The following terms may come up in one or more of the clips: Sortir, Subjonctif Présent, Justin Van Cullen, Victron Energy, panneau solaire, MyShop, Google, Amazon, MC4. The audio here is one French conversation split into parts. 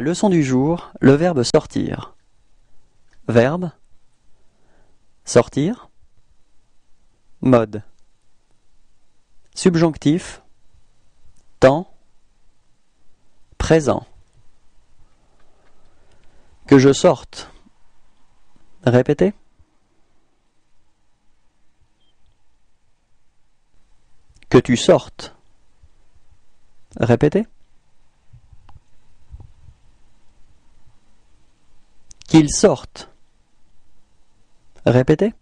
Leçon du jour, le verbe sortir. Verbe, sortir, mode, subjonctif, temps, présent. Que je sorte. Répétez. Que tu sortes. Répétez. Qu'ils sortent. Répétez.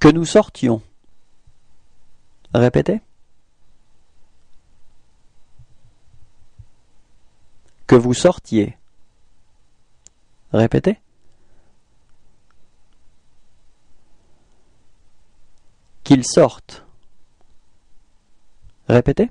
Que nous sortions. Répétez. Que vous sortiez. Répétez. Qu'ils sortent. Répétez.